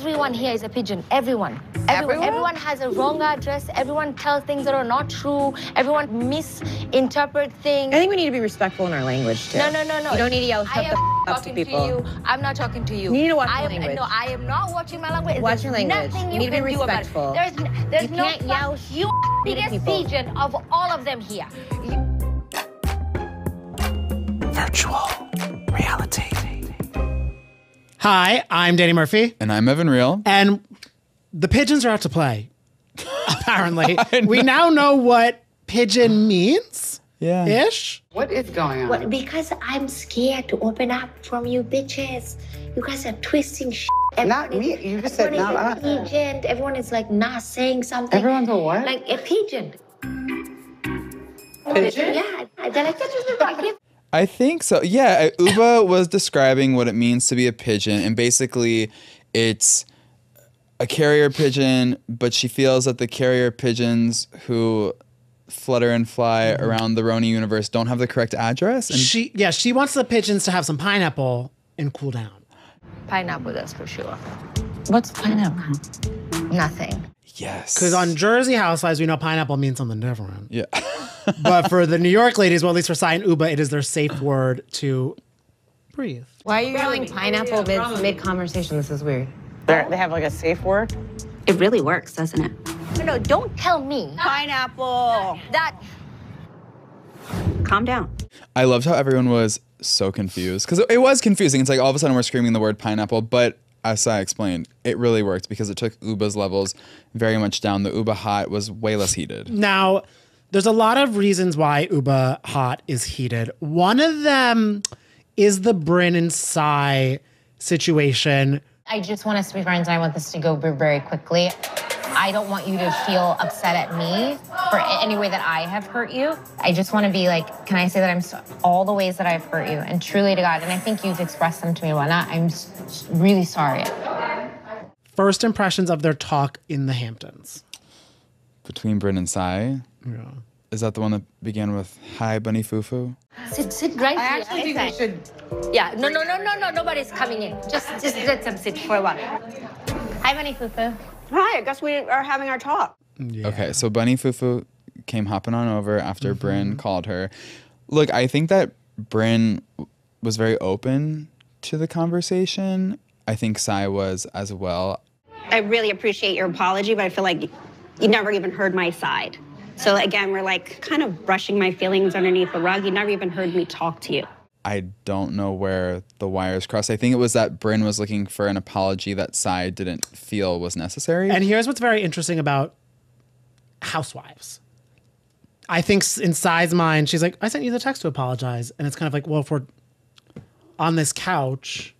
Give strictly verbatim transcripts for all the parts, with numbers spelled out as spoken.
everyone here is a pigeon. Everyone. Everyone. Everyone has a wrong address. Everyone tells things that are not true. Everyone misinterprets things. I think we need to be respectful in our language, too. No, no, no, no. You don't need to yell stuff up to people. I am talking to you. I'm not talking to you. You need to watch your language. No, I am not watching my language. Watch your language. You need to be respectful. There's, there's no fuss. You can't yell. You biggest pigeon of all of them here. Virtual reality. Hi, I'm Danny Murphy. And I'm Evan Real. And the pigeons are out to play, apparently. We now know what pigeon means. Yeah. Ish. What is going on? Well, because I'm scared to open up from you bitches. You guys are twisting shit. Not me. You just said not us. Everyone is pigeon. Everyone is like not saying something. Everyone's a what? Like a pigeon. Pigeon? Yeah. They're like, that's just a I think so. Yeah, Ubah was describing what it means to be a pigeon, and basically it's a carrier pigeon, but she feels that the carrier pigeons who flutter and fly around the Roni universe don't have the correct address. And she, yeah, she wants the pigeons to have some pineapple and cool down. Pineapple, that's for sure. What's pineapple? Nothing. Yes. Because on Jersey Housewives, we know pineapple means something different. Yeah. But for the New York ladies, well, at least for Sai and Ubah, it is their safe word to breathe. Why are you yelling pineapple mid, mid conversation? This is weird. They're, they have like a safe word? It really works, doesn't it? No, no, don't tell me. Pineapple. That. Calm down. I loved how everyone was so confused. Because it, it was confusing. It's like all of a sudden we're screaming the word pineapple, but. As I explained, it really worked because it took Ubah's levels very much down. The Ubah hot was way less heated. Now, there's a lot of reasons why Ubah hot is heated. One of them is the Brynn and Sai situation. I just want us to be friends. I want this to go very quickly. I don't want you to feel upset at me for any way that I have hurt you. I just want to be like, can I say that I'm so, all the ways that I've hurt you? And truly to God, and I think you've expressed them to me, why not? I'm really sorry. First impressions of their talk in the Hamptons. Between Brynn and Sai? Yeah. Is that the one that began with, hi, bunny foo-foo? Sit, sit right here. I actually think we should... Yeah, no, no, no, no, no, nobody's coming in. Just, just let them sit for a while. Hi, bunny foo-foo. Hi, I guess we are having our talk. Yeah. Okay, so Bunny Fufu came hopping on over after mm-hmm. Brynn called her. Look, I think that Brynn was very open to the conversation. I think Sai was as well. I really appreciate your apology, but I feel like you never even heard my side. So again, we're like kind of brushing my feelings underneath the rug. You never even heard me talk to you. I don't know where the wires crossed. I think it was that Brynn was looking for an apology that Sai didn't feel was necessary. And here's what's very interesting about housewives. I think in Sai's mind, she's like, I sent you the text to apologize. And it's kind of like, well, if we're on this couch,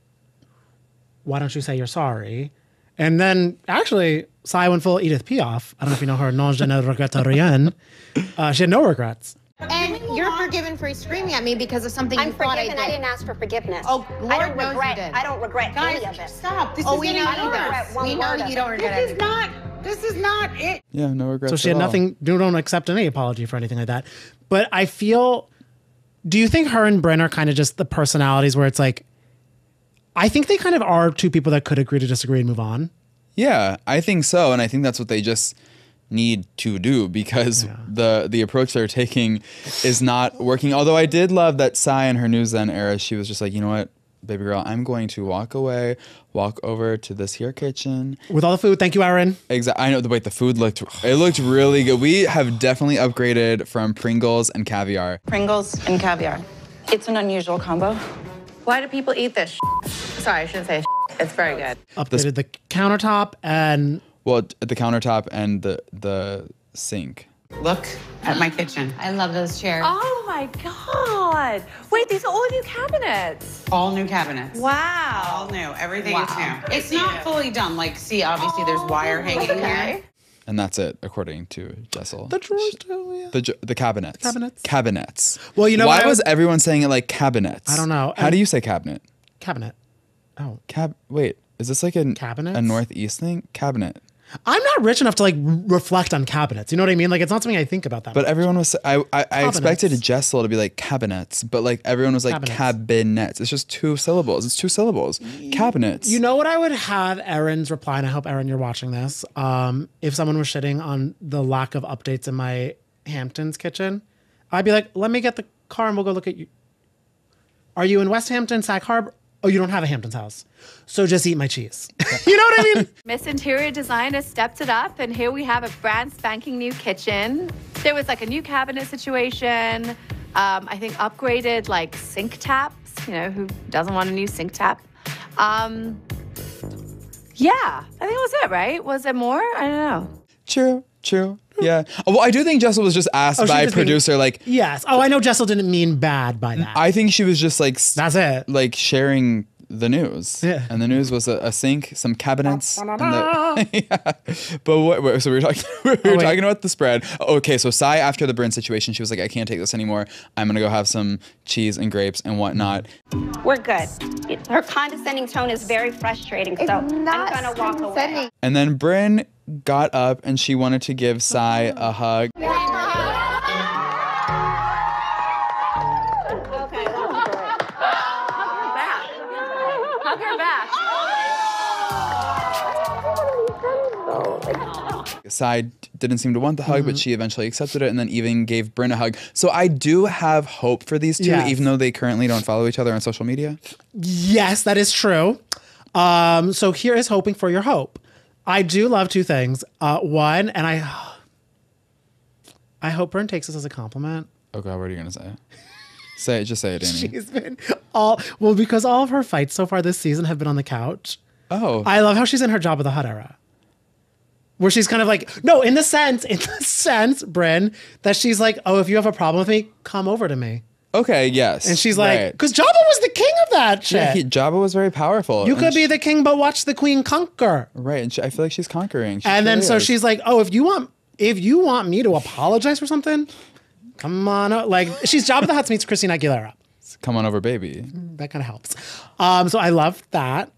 why don't you say you're sorry? And then actually, Sai went full Edith Piaf. I don't know if you know her. Non, je ne regrette rien. Uh, she had no regrets. And you're forgiven for screaming at me because of something I'm you thought I did. I'm forgiven. I didn't ask for forgiveness. Oh, Lord I don't knows regret. You did. I don't regret Guys, any of it. Stop. This oh, is we know you don't. We know you don't regret This is not. This is not it. Yeah, no regrets. So she had all. nothing. You don't accept any apology for anything like that. But I feel. Do you think her and Brynn are kind of just the personalities where it's like? I think they kind of are two people that could agree to disagree and move on. Yeah, I think so, and I think that's what they just. Need to do because yeah. the the approach they're taking is not working. Although I did love that Sai in her News Then era, she was just like, you know what, baby girl, I'm going to walk away, walk over to this here kitchen. With all the food, thank you, Aaron. Exactly. I know the wait, the food looked it looked really good. We have definitely upgraded from Pringles and caviar. Pringles and caviar. It's an unusual combo. Why do people eat this? Sorry, I shouldn't say it's very good. Updated the countertop and Well, the countertop and the the sink. Look at my kitchen. I love those chairs. Oh my God! Wait, these are all new cabinets. All new cabinets. Wow. All new. Everything wow. is new. It's not fully done. Like, see, obviously oh, there's wire hanging okay. here. And that's it, according to Jessel. The drawers too, yeah. The the cabinets. Cabinets. Cabinets. Well, you know why what was I, everyone saying it like cabinets? I don't know. How I, do you say cabinet? Cabinet. Oh, cab. Wait, is this like a cabinet? A northeast thing? Cabinet. I'm not rich enough to like reflect on cabinets. You know what I mean? Like, it's not something I think about that But much. Everyone was, I I, I expected Jessel to be like cabinets, but like everyone was like cabinets. cabinets. It's just two syllables. It's two syllables. Cabinets. You know what I would have Aaron's reply, and I hope, Aaron, you're watching this. Um, if someone was shitting on the lack of updates in my Hamptons kitchen, I'd be like, let me get the car and we'll go look at you. Are you in West Hampton, Sag Harbor? Oh, you don't have a Hamptons house. So just eat my cheese. You know what I mean? Miss Interior Design has stepped it up, and here we have a brand spanking new kitchen. There was like a new cabinet situation. Um, I think upgraded like sink taps. You know, who doesn't want a new sink tap? Um, yeah, I think that was it, right? Was there more? I don't know. True, true. Yeah. Well, I do think Jessel was just asked oh, by a producer, being, like... Yes. Oh, I know Jessel didn't mean bad by that. I think she was just like... That's it. Like sharing the news. Yeah. And the news was a, a sink, some cabinets. Da, da, da, da. The, yeah. But what, what... So we were talking, we were oh, talking about the spread. Okay, so Sai, after the Brynn situation, she was like, I can't take this anymore. I'm going to go have some cheese and grapes and whatnot. We're good. Her condescending tone is very frustrating, so I'm going to walk away. And then Brynn... got up and she wanted to give Sai a hug. Okay, hug her back. Hug her back. Sai didn't seem to want the hug, mm-hmm. but she eventually accepted it and then even gave Brynn a hug. So I do have hope for these two, yes. even though they currently don't follow each other on social media. Yes, that is true. Um, so here is hoping for your hope. I do love two things. Uh, one, and I I hope Brynn takes this as a compliment. Oh God, what are you gonna say? Say it, just say it, Danny. She's been all, well, because all of her fights so far this season have been on the couch. Oh. I love how she's in her Jabba the Hutt era. Where she's kind of like, no, in the sense, in the sense, Brynn, that she's like, oh, if you have a problem with me, come over to me. Okay, yes. And she's like, because right. Jabba was the king of that shit. Yeah, he, Jabba was very powerful. You could she, be the king, but watch the queen conquer. Right, and she, I feel like she's conquering. She and really then so is. she's like, oh, if you want if you want me to apologize for something, come on over. Like, she's Jabba the Hutt meets Christina Aguilera. Come on over, baby. That kind of helps. Um, so I love that.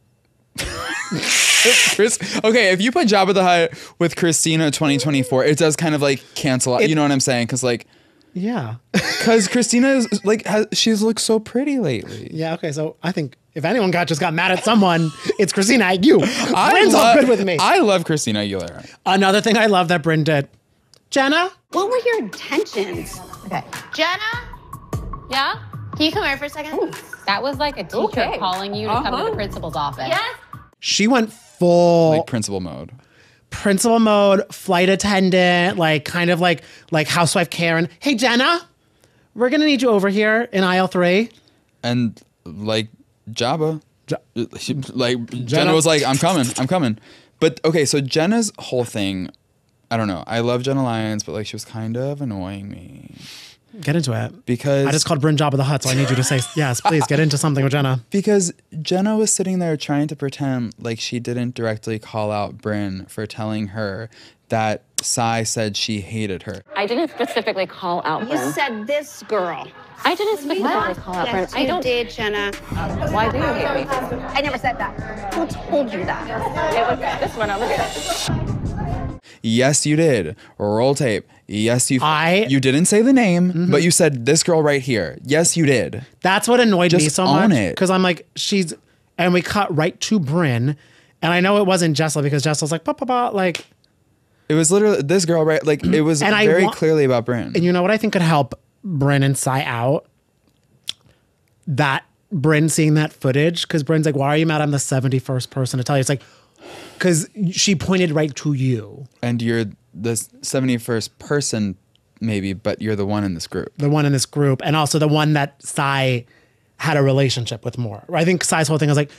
Chris, okay, if you put Jabba the Hutt with Christina twenty twenty-four, it does kind of like cancel out. It, you know what I'm saying? Because like, yeah, because Christina is like has, she's looked so pretty lately. Yeah. Okay. So I think if anyone got just got mad at someone, it's Christina. You. Brynn's all good with me. I love Christina Aguilera. Another thing I love that Brynn did. Jenna, what were your intentions? Okay. Jenna. Yeah. Can you come over for a second? Ooh. That was like a teacher okay. calling you to uh-huh. come to the principal's office. Yes. She went full like principal mode. Principal mode, flight attendant, like kind of like like housewife Karen. Hey Jenna, we're gonna need you over here in aisle three. And like Jabba, ja she, like Jenna. Jenna was like, I'm coming, I'm coming. But okay, so Jenna's whole thing, I don't know. I love Jenna Lyons, but like she was kind of annoying me. Get into it. Because I just called Brynn Jabba the Hutt, so I need you to say, yes, please get into something with Jenna. Because Jenna was sitting there trying to pretend like she didn't directly call out Brynn for telling her that Sai said she hated her. I didn't specifically call out Brynn. You said this girl. I didn't specifically what? call out yes, Brynn. I don't. did, Jenna. Why do you hate me? I never said that. Who told you that? It was this one. I'll look at it. Yes, you did. Roll tape. Yes, you. I. You didn't say the name, mm-hmm. but you said this girl right here. Yes, you did. That's what annoyed Just me so own much because I'm like, she's, and we cut right to Brynn, and I know it wasn't Jessel because Jessel's like, bah, bah, bah, like, it was literally this girl right, like it was and very clearly about Brynn. And you know what I think could help Brynn and Sai out? That Brynn seeing that footage because Brynn's like, why are you mad? I'm the seventy-first person to tell you. It's like. Because she pointed right to you. And you're the seventy-first person, maybe, but you're the one in this group. The one in this group. And also the one that Sai had a relationship with more. I think Sai's whole thing was like,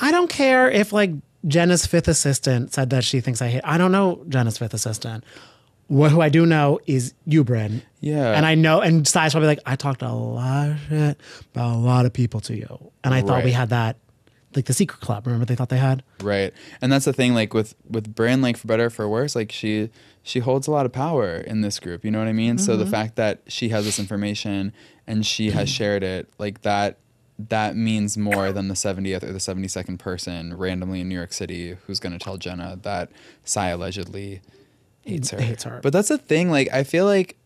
I don't care if like Jenna's fifth assistant said that she thinks I hate. I don't know Jenna's fifth assistant. What, who I do know is you, Brynn. Yeah. And I know, and Sai's probably like, I talked a lot of shit about a lot of people to you. And I right. thought we had that. Like the secret club, remember they thought they had? Right. And that's the thing, like with, with Brynn, like for better or for worse, like she she holds a lot of power in this group, you know what I mean? Mm-hmm. So the fact that she has this information and she has shared it, like that that means more than the seventieth or the seventy-second person randomly in New York City who's going to tell Jenna that Sai allegedly hates her. hates her. But that's the thing. Like, I feel like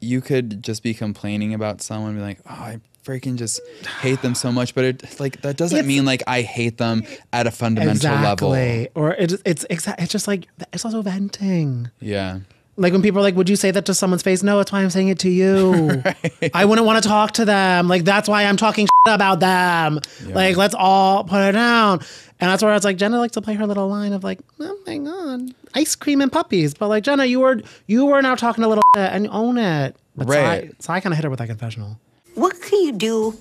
you could just be complaining about someone and be like, oh, I freaking just hate them so much. But it, like, that doesn't it's, mean like I hate them at a fundamental exactly. level. Or it, it's, exa it's just like, it's also venting. Yeah. Like when people are like, would you say that to someone's face? No, that's why I'm saying it to you. Right. I wouldn't want to talk to them. Like, that's why I'm talking shit about them. Yeah. Like, let's all put it down. And that's where I was like, Jenna likes to play her little line of like, oh my God, ice cream and puppies. But like, Jenna, you were you were now talking a little shit and you own it. But right. So I, so I kind of hit her with that confessional. What can you do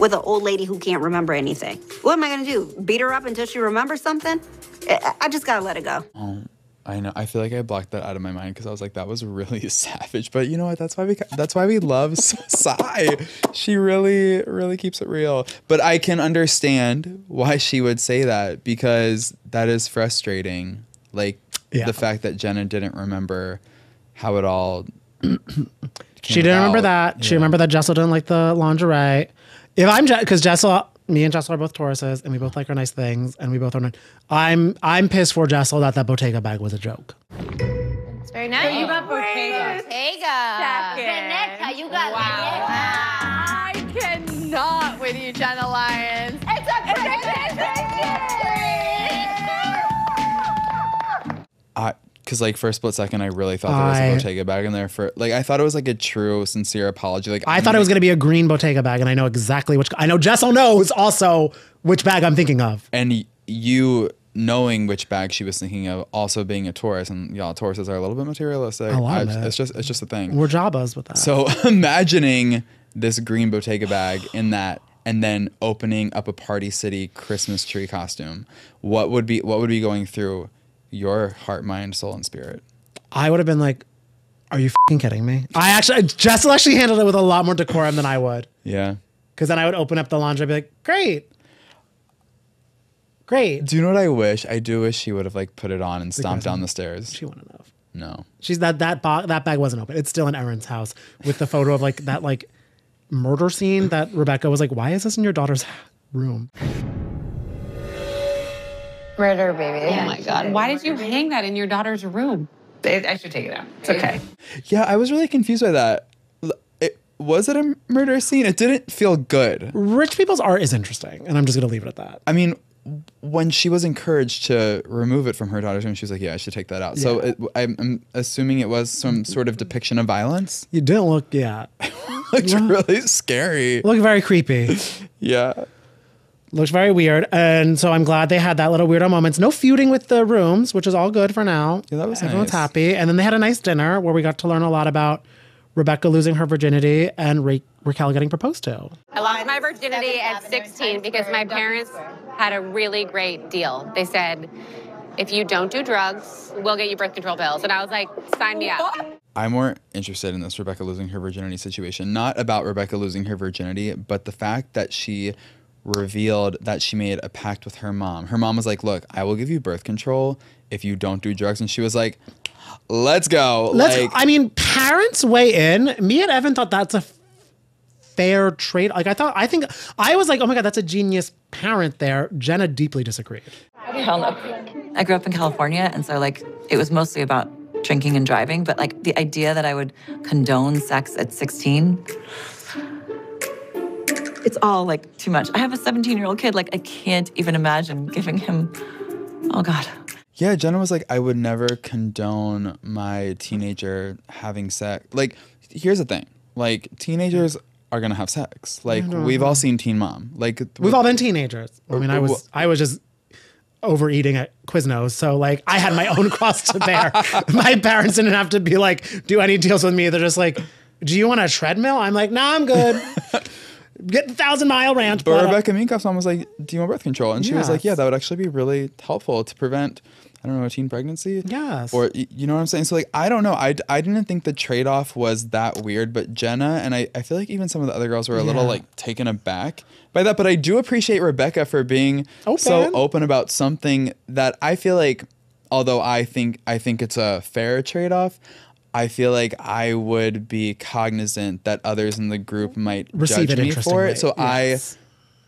with an old lady who can't remember anything? What am I going to do? Beat her up until she remembers something? I, I just got to let it go. Oh. I know. I feel like I blocked that out of my mind because I was like, that was really savage. But you know what? That's why we that's why we love Sai. She really, really keeps it real. But I can understand why she would say that because that is frustrating. Like yeah. the fact that Jenna didn't remember how it all came She didn't about. remember that. Yeah. She remembered that Jessel didn't like the lingerie. If I'm because Je Jessel. Me and Jessel are both Tauruses, and we both like our nice things, and we both are. Nice. I'm I'm pissed for Jessel that that Bottega bag was a joke. It's very nice. Oh, you got Bottega. Bottega. You got wow. Bottega. I cannot with you, Jenna Lyons. It's a Christmas tree. Because like for a split second, I really thought I, there was a Bottega bag in there. For like, I thought it was like a true, sincere apology. Like I I'm thought it was gonna be a green Bottega bag, and I know exactly which. I know Jessel knows also which bag I'm thinking of. And you knowing which bag she was thinking of, also being a Taurus, and y'all Tauruses are a little bit materialistic. A lot of it. It's just, it's just a thing. We're Jabbas with that. So imagining this green Bottega bag in that. And then opening up a Party City Christmas tree costume, what would be what would be going through your heart, mind, soul, and spirit? I would have been like, are you f***ing kidding me? I actually, Jessel actually handled it with a lot more decorum than I would. Yeah. Because then I would open up the laundry and be like, great. Great. Do you know what I wish? I do wish she would have like put it on and stomped down the stairs. She wouldn't have. No. She's that, that, that bag wasn't open. It's still in Aaron's house with the photo of like that like murder scene that Rebecca was like, why is this in your daughter's room? Murder, baby. Oh, my God. Why did you hang that in your daughter's room? It, I should take it out. It's okay. Yeah, I was really confused by that. It, was it a murder scene? It didn't feel good. Rich people's art is interesting, and I'm just going to leave it at that. I mean, when she was encouraged to remove it from her daughter's room, she was like, yeah, I should take that out. Yeah. So it, I'm, I'm assuming it was some sort of depiction of violence? You didn't look, yeah. It looked really scary. Looked very creepy. Yeah. Looks very weird. And so I'm glad they had that little weirdo moments. No feuding with the rooms, which is all good for now. Yeah, that was Everyone's nice. happy. And then they had a nice dinner where we got to learn a lot about Rebecca losing her virginity and Ra Raquel getting proposed to. I lost my virginity at sixteen because my parents had a really great deal. They said, if you don't do drugs, we'll get you birth control pills. And I was like, sign me up. I'm more interested in this Rebecca losing her virginity situation. Not about Rebecca losing her virginity, but the fact that she revealed that she made a pact with her mom. Her mom was like, look, I will give you birth control if you don't do drugs. And she was like, let's go. Let's, like, I mean, parents weigh in. Me and Evan thought that's a fair trade. Like I thought, I think, I was like, oh my God, that's a genius parent there. Jenna deeply disagreed. Hell no. I grew up in California. And so like, it was mostly about drinking and driving, but like the idea that I would condone sex at sixteen, it's all like too much. I have a seventeen year old kid. Like I can't even imagine giving him, oh God. Yeah, Jenna was like, I would never condone my teenager having sex. Like, here's the thing. Like teenagers are gonna have sex. Like we've all seen Teen Mom. Like We've all been teenagers. I mean, I was, I was just overeating at Quiznos. So like I had my own cross to bear. My parents didn't have to be like, do any deals with me. They're just like, do you want a treadmill? I'm like, nah, I'm good. Get the thousand mile ranch. But Rebecca Minkoff's mom was like, do you want birth control? And she yes. was like, yeah, that would actually be really helpful to prevent, I don't know, a teen pregnancy. Yes. Or, you know what I'm saying? So like, I don't know. I, I didn't think the trade-off was that weird, but Jenna, and I, I feel like even some of the other girls were a yeah. little like taken aback by that. But I do appreciate Rebecca for being open. so open about something that I feel like, although I think, I think it's a fair trade-off, I feel like I would be cognizant that others in the group might receive judge me for it. So yes.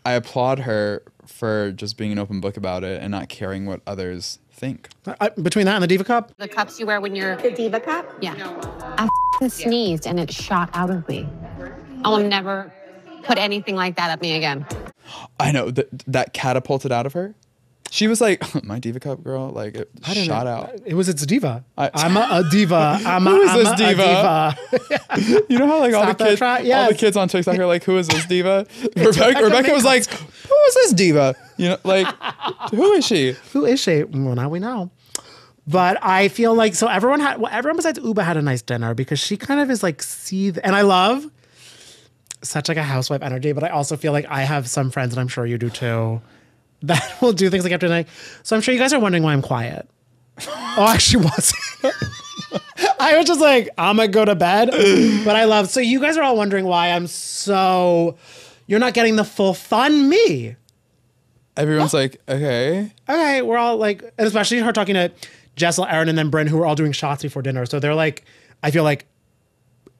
I I applaud her for just being an open book about it and not caring what others think. I, between that and the Diva Cup? The cups you wear when you're... The Diva Cup? Yeah. No. I f***ing sneezed and it shot out of me. I'll never put anything like that at me again. I know. Th that catapulted out of her. She was like, oh, my Diva Cup, girl. Like, it I shot know. out. It was its diva. I, I'm a, a diva. I'm who a, is I'm this diva? A diva. You know how, like, all the, kids, yes. all the kids on TikTok are like, who is this diva? Rebecca, Rebecca was like, who is this diva? You know, like, who is she? Who is she? Well, now we know. But I feel like, so everyone had, well, everyone besides Ubah had a nice dinner because she kind of is like, see, and I love such like a housewife energy, but I also feel like I have some friends, and I'm sure you do too, that will do things like after night. So I'm sure you guys are wondering why I'm quiet. Oh, I actually wasn't. I was just like, I'm gonna go to bed. But I love, so you guys are all wondering why I'm so, you're not getting the full fun me. Everyone's oh. like, okay. Okay, we're all like, and especially her talking to Jessel, Aaron, and then Brynn, who were all doing shots before dinner. So they're like, I feel like,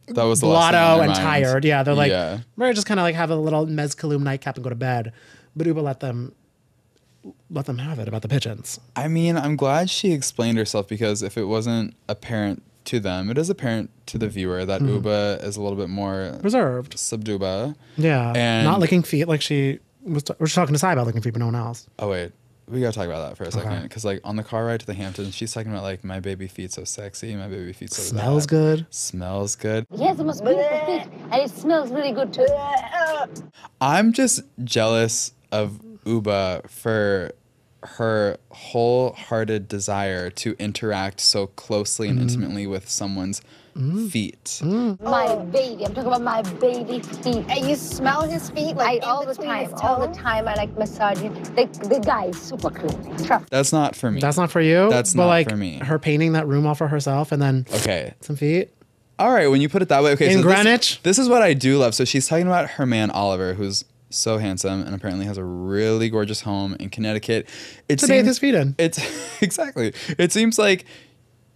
that was the last thing in their and minds. Tired. Yeah, they're like, yeah. we're just kind of like have a little mezcalum nightcap and go to bed. But Ubah let them let them have it about the pigeons. I mean, I'm glad she explained herself, because if it wasn't apparent to them, it is apparent to the viewer that mm. Ubah is a little bit more reserved, subduba. Yeah, and not licking feet like she was. We're talking to Sai about licking feet, but no one else. Oh wait, we gotta talk about that for a okay. second, because like on the car ride to the Hamptons, she's talking about like my baby feet so sexy, my baby feet so smells bad. good, smells good. He has the most beautiful feet, and it smells really good too. I'm just jealous of Ubah for her wholehearted desire to interact so closely and mm. intimately with someone's mm. feet. Mm. My baby, I'm talking about my baby feet. And you smell his feet like I, all the time, all the time. I like massaging. The, the guy is super clean. That's not for me. That's not for you? That's but not like, for me. Her painting that room off for herself and then okay. some feet. All right, when you put it that way. Okay, In so Greenwich? This, this is what I do love. So she's talking about her man, Oliver, who's so handsome and apparently has a really gorgeous home in Connecticut. It to seems, bathe his feet in. It's exactly. It seems like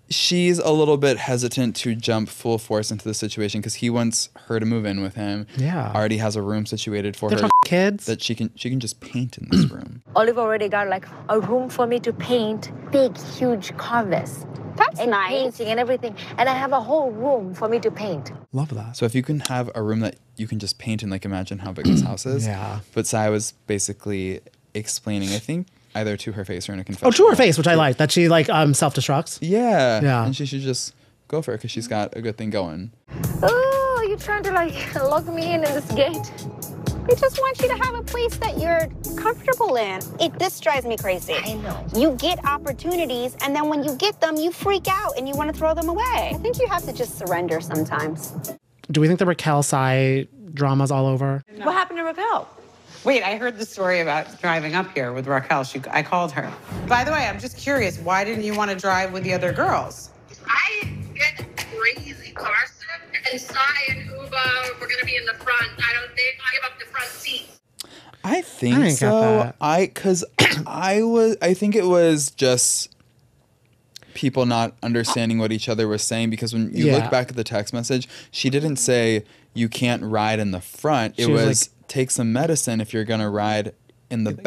she's a little bit hesitant to jump full force into the situation because he wants her to move in with him. Yeah, already has a room situated for They're her kids that she can she can just paint in this room. Oliver already got like a room for me to paint big, huge canvas. That's and nice. Painting and everything, and I have a whole room for me to paint. Love that. So if you can have a room that you can just paint and like imagine how big this house is. Yeah. But Sai was basically explaining, I think, either to her face or in a confessional. Oh, to her face, which I like, that she like um, self-destructs. Yeah. Yeah. And she should just go for it because she's got a good thing going. Oh, are you trying to like lock me in in this gate? We just want you to have a place that you're comfortable in. It this drives me crazy. I know. You get opportunities, and then when you get them, you freak out and you want to throw them away. I think you have to just surrender sometimes. Do we think the Raquel Sai drama's all over? No. What happened to Raquel? Wait, I heard the story about driving up here with Raquel. She, I called her. By the way, I'm just curious. Why didn't you want to drive with the other girls? I get crazy, Carson. And Sai and Ubah were going to be in the front. I don't think I give up the front seat. I think I so. I because I was. I think it was just people not understanding what each other was saying. Because when you yeah. look back at the text message, she didn't say you can't ride in the front. She it was, was like, take some medicine if you're going to ride in the back.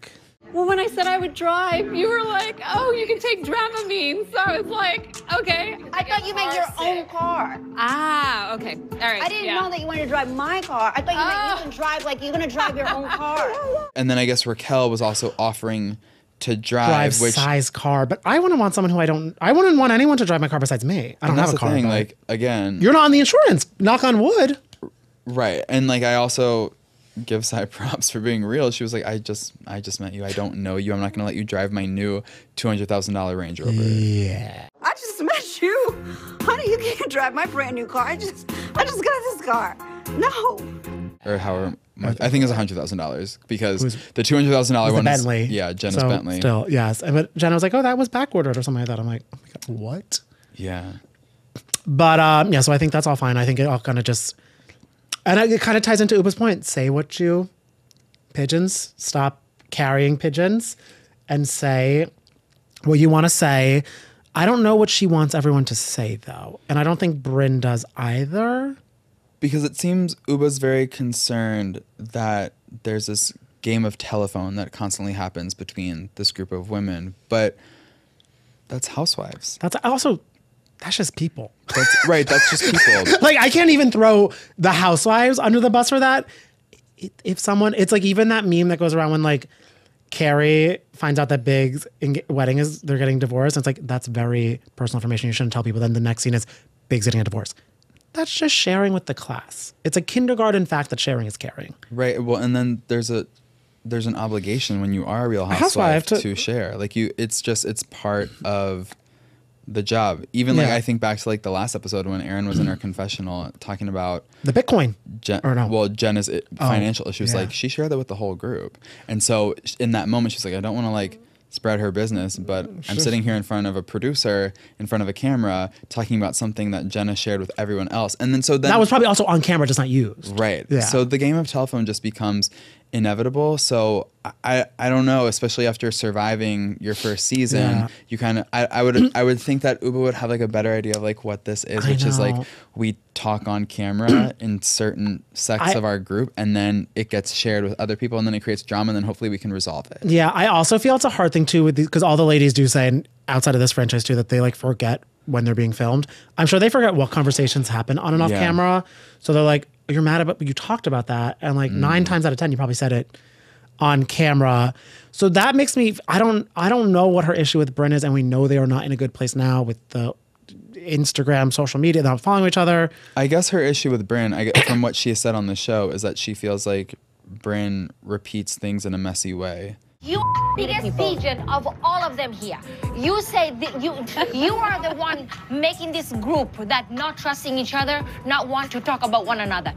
back. Well, when I said I would drive, you were like, oh, you can take Dramamine. So I was like, okay. I thought you meant your own car. Ah, okay. All right. I didn't yeah. know that you wanted to drive my car. I thought you oh. meant you can drive, like, you're going to drive your own car. And then I guess Raquel was also offering to drive. Drive which, Sai's car. But I wouldn't want someone who I don't, I wouldn't want anyone to drive my car besides me. I don't have a car. That's the thing, like, again. You're not on the insurance. Knock on wood. Right. And, like, I also... give Sai props for being real. She was like, I just I just met you. I don't know you. I'm not going to let you drive my new two hundred thousand dollar Range Rover. Yeah. I just met you. Honey, you can't drive my brand new car. I just I just got this car. No. Or however, I think it's one hundred thousand dollars because was, the two hundred thousand dollar one Bentley. Is, yeah, Jenna's so Bentley. Still, yes. But Jenna was like, oh, that was backordered or something like that. I'm like, oh my God, what? Yeah. But um, yeah, so I think that's all fine. I think it all kind of just... And it kind of ties into Ubah's point. Say what you, pigeons, stop carrying pigeons and say what you want to say. I don't know what she wants everyone to say, though. And I don't think Brynn does either. Because it seems Ubah's very concerned that there's this game of telephone that constantly happens between this group of women. But that's housewives. That's also, that's just people. That's, right, that's just people. Like, I can't even throw the housewives under the bus for that. If someone, it's like even that meme that goes around when like Carrie finds out that Big's wedding is, they're getting divorced. And it's like, that's very personal information. You shouldn't tell people. Then the next scene is Big's getting a divorce. That's just sharing with the class. It's a kindergarten fact that sharing is caring. Right. Well, and then there's a there's an obligation when you are a real housewife, housewife to, to share. Like you, it's just it's part of the job. Even yeah. like I think back to like the last episode when Aaron was in her confessional talking about the Bitcoin. Jen, or no? Well, Jenna's it, oh, financial issues. Yeah. Like she shared that with the whole group, and so in that moment she's like, I don't want to like spread her business, but I'm sitting here in front of a producer, in front of a camera, talking about something that Jenna shared with everyone else. And then so then- That was probably also on camera, just not used. Right. Yeah. So the game of telephone just becomes inevitable. So I, I don't know, especially after surviving your first season, yeah. you kind of, I, I would I would think that Ubah would have like a better idea of like what this is, I which know. is like we talk on camera in certain sects I, of our group, and then it gets shared with other people, and then it creates drama, and then hopefully we can resolve it. Yeah, I also feel it's a hard thing too, with because all the ladies do say, and outside of this franchise too, that they like forget when they're being filmed. I'm sure they forget what conversations happen on and off yeah. camera. So they're like, you're mad about, you talked about that. And like mm. nine times out of ten, you probably said it on camera. So that makes me, I don't, I don't know what her issue with Brynn is. And we know they are not in a good place now with the Instagram, social media, they're not following each other. I guess her issue with Brynn, I guess, from what she has said on the show, is that she feels like Brynn repeats things in a messy way. You are the biggest pigeon of all of them here. You say that you you are the one making this group that not trusting each other, not want to talk about one another.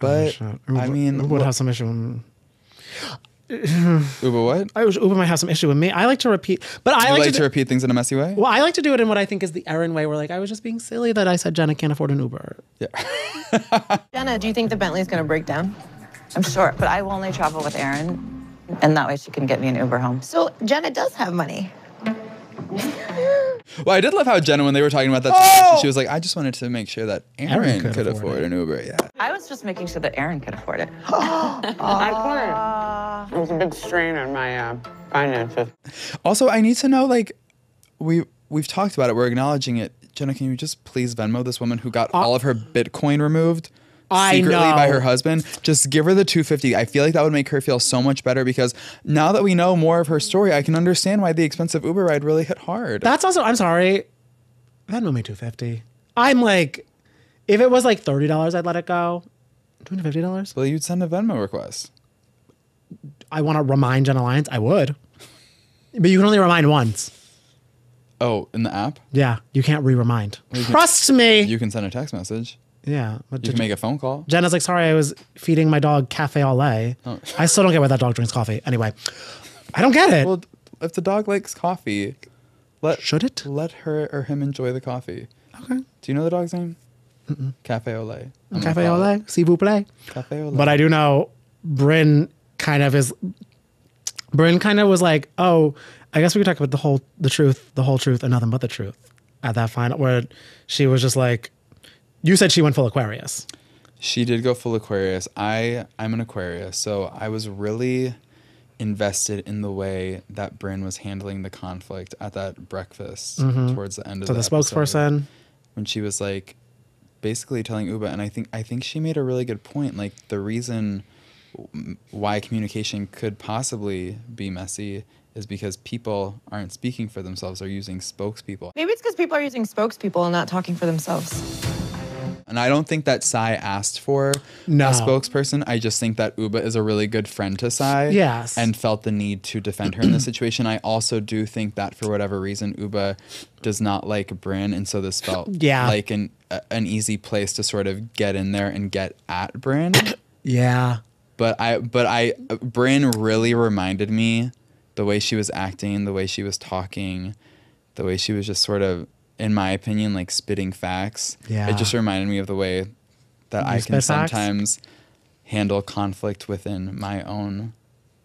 But oh, Ubah, I mean, Ubah would have some issue. Ubah what? I was Ubah might have some issue with me. I like to repeat, but I you like, like to, do, to repeat things in a messy way. Well, I like to do it in what I think is the Aaron way, where like I was just being silly that I said Jenna can't afford an Uber. Yeah. Jenna, do you think the Bentley's going to break down? I'm sure, but I will only travel with Aaron. And that way she can get me an Uber home. So Jenna does have money. Well, I did love how Jenna, when they were talking about that, oh! she was like, I just wanted to make sure that Aaron, Aaron could, could afford, afford an Uber. Yeah. I was just making sure that Aaron could afford it. uh, I couldn't. It was a big strain on my uh, finances. Also, I need to know, like, we, we've talked about it. We're acknowledging it. Jenna, can you just please Venmo this woman who got uh, all of her Bitcoin removed? Secretly I know. by her husband. Just give her the two fifty. I feel like that would make her feel so much better, because now that we know more of her story, I can understand why the expensive Uber ride really hit hard. That's also, I'm sorry, Venmo me two fifty. I'm like, if it was like thirty dollars, I'd let it go. two hundred fifty dollars? Well, you'd send a Venmo request. I want to remind Jenna Lyons. I would. But you can only remind once. Oh, in the app? Yeah, you can't re-remind. Well, Trust can, me. You can send a text message. Yeah. But you can make a phone call. Jenna's like, sorry, I was feeding my dog Cafe Olé. Oh. I still don't get why that dog drinks coffee. Anyway, I don't get it. Well, if the dog likes coffee, let, Should it? let her or him enjoy the coffee. Okay. Do you know the dog's name? Mm-mm. Cafe Olé. I'm Cafe Olé, s'il vous plaît. Cafe Olé. But I do know Brynn kind of is, Brynn kind of was like, oh, I guess we could talk about the whole, the truth, the whole truth and nothing but the truth at that final, where she was just like, you said she went full Aquarius. She did go full Aquarius. I, I'm an Aquarius, so I was really invested in the way that Brynn was handling the conflict at that breakfast mm-hmm. towards the end of so the, the spokesperson. When she was like basically telling Ubah, and I think I think she made a really good point, like the reason why communication could possibly be messy is because people aren't speaking for themselves, they're using spokespeople. Maybe it's because people are using spokespeople and not talking for themselves. And I don't think that Sai asked for no. a spokesperson. I just think that Ubah is a really good friend to Sai. Yes. And felt the need to defend her in this situation. I also do think that for whatever reason, Ubah does not like Brynn. And so this felt yeah. like an a, an easy place to sort of get in there and get at Brynn. yeah. But I, but I, Brynn really reminded me the way she was acting, the way she was talking, the way she was just sort of, in my opinion, like spitting facts. Yeah. It just reminded me of the way that you I can sometimes facts? handle conflict within my own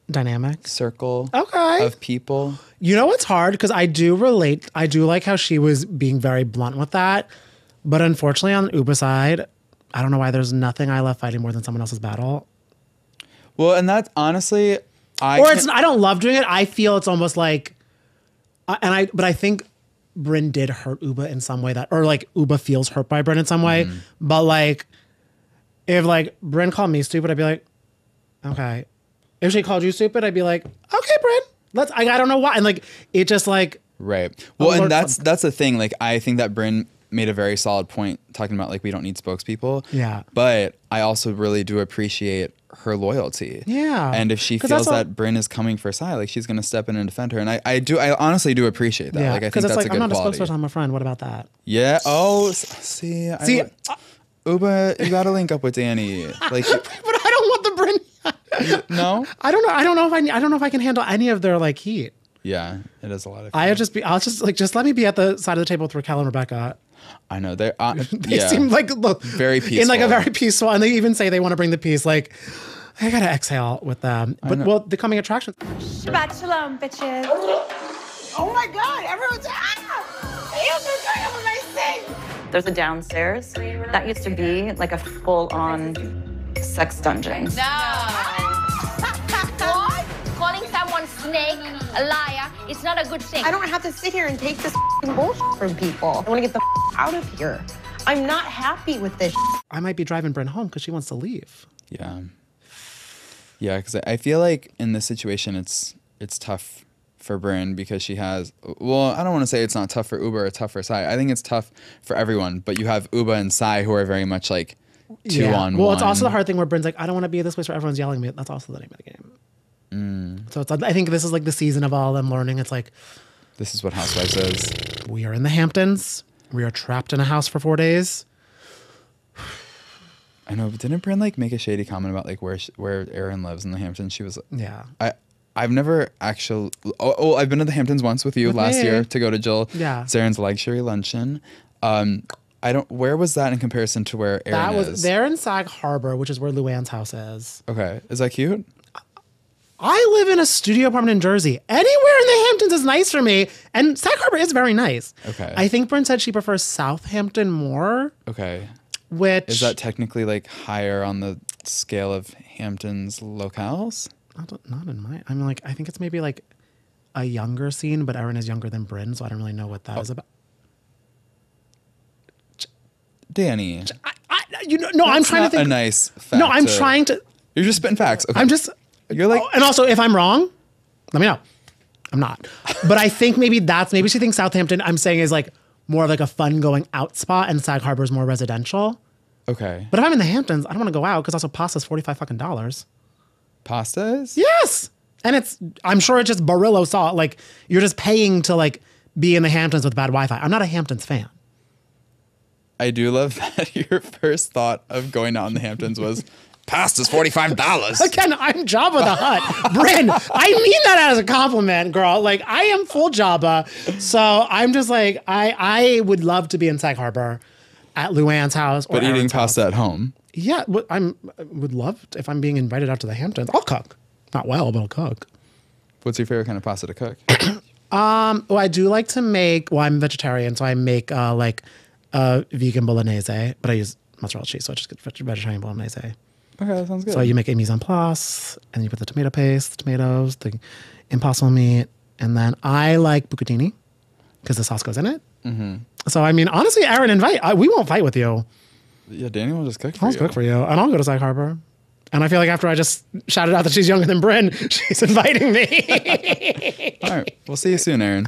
dynamic circle okay. of people. You know what's hard? Because I do relate. I do like how she was being very blunt with that. But unfortunately on Ubah's side, I don't know why there's nothing I love fighting more than someone else's battle. Well, and that's honestly, I or it's I don't love doing it. I feel it's almost like, and I but I think Brynn did hurt Ubah in some way that, or like Ubah feels hurt by Brynn in some way. Mm. But like, if like Brynn called me stupid, I'd be like, okay. If she called you stupid, I'd be like, okay, Brynn, let's. I, I don't know why, and like it just like right. Well, and that's that's the thing. Like I think that Brynn made a very solid point talking about like we don't need spokespeople. Yeah. But I also really do appreciate her loyalty. Yeah. And if she feels that Brynn is coming for Sai, like she's gonna step in and defend her. And I, I do I honestly do appreciate that. Yeah. Like I think that's like, a good quality. I'm not a spokesperson, I'm a friend. What about that? Yeah. Oh, see, see I, uh, Ubah, you gotta link up with Danny. Like But I don't want the Brynn. No? I don't know. I don't know if I I don't know if I can handle any of their like heat. Yeah. It is a lot of heat. I'll just be I'll just like just let me be at the side of the table with Raquel and Rebecca. I know they're uh, they yeah. seem like look, very peaceful in like a very peaceful, and they even say they want to bring the peace. Like I gotta exhale with them, but well, the coming attraction. Shabbat shalom, bitches. Oh my God, everyone's ah, there's a downstairs that used to be like a full-on sex dungeon. No. God, calling someone snake a liar. It's not a good thing. I don't have to sit here and take this bullshit from people. I want to get the out of here. I'm not happy with this. I might be driving Brynn home because she wants to leave. Yeah. Yeah, because I feel like in this situation, it's it's tough for Brynn because she has, well, I don't want to say it's not tough for Ubah or tough for Sai. I think it's tough for everyone, but you have Ubah and Sai who are very much like two yeah. on well, one. Well, it's also the hard thing where Brynn's like, I don't want to be this place where everyone's yelling at me. That's also the name of the game. Mm. So it's, I think this is like the season of all them learning. It's like, this is what Housewives is. We are in the Hamptons. We are trapped in a house for four days. I know, but didn't Brynn like make a shady comment about like where she, where Aaron lives in the Hamptons? She was like, yeah. I I've never actually. Oh, oh I've been to the Hamptons once with you with last me. year to go to Jill. Yeah, Aaron's luxury luncheon. Um, I don't. Where was that in comparison to where Aaron that was, is? They're in Sag Harbor, which is where Luann's house is. Okay, is that cute? I live in a studio apartment in Jersey. Anywhere in the Hamptons is nice for me. And Sag Harbor is very nice. Okay. I think Brynn said she prefers Southampton more. Okay. Which is that technically like higher on the scale of Hamptons locales? I don't, not in my. I'm like, I think it's maybe like a younger scene, but Aaron is younger than Brynn, so I don't really know what that oh. is about. Danny. I, I, you know, no, That's I'm trying not to think. A nice fact. No, I'm to, trying to. You're just spitting facts. Okay. I'm just. You're like, oh, and also if I'm wrong, let me know. I'm not, but I think maybe that's maybe she thinks Southampton. I'm saying is like more of like a fun going out spot, and Sag Harbor is more residential. Okay, but if I'm in the Hamptons, I don't want to go out because also pasta is forty-five fucking dollars. Pasta is yes, and it's I'm sure it's just Barillo salt. Like you're just paying to like be in the Hamptons with bad Wi-Fi. I'm not a Hamptons fan. I do love that your first thought of going out in the Hamptons was. Pasta's forty-five dollars. Again, I'm Jabba the Hutt. Brynn, I mean that as a compliment, girl. Like, I am full Jabba. So I'm just like, I I would love to be in Sag Harbor at Luann's house. Or but Aaron's eating pasta house. At home. Yeah, I'm, I would love, to, if I'm being invited out to the Hamptons, I'll cook. Not well, but I'll cook. What's your favorite kind of pasta to cook? um, well, I do like to make, well, I'm vegetarian, so I make uh, like uh, vegan bolognese, but I use mozzarella cheese, so I just get vegetarian bolognese. Okay, that sounds good. So you make a mise en place, and you put the tomato paste, the tomatoes, the impossible meat, and then I like bucatini because the sauce goes in it. Mm-hmm. So I mean, honestly, Aaron, invite I, we won't fight with you. Yeah, Danny will just cook. For I'll you. cook for you, and I'll go to Sag Harbor. And I feel like after I just shouted out that she's younger than Brynn, she's inviting me. All right, we'll see you soon, Aaron.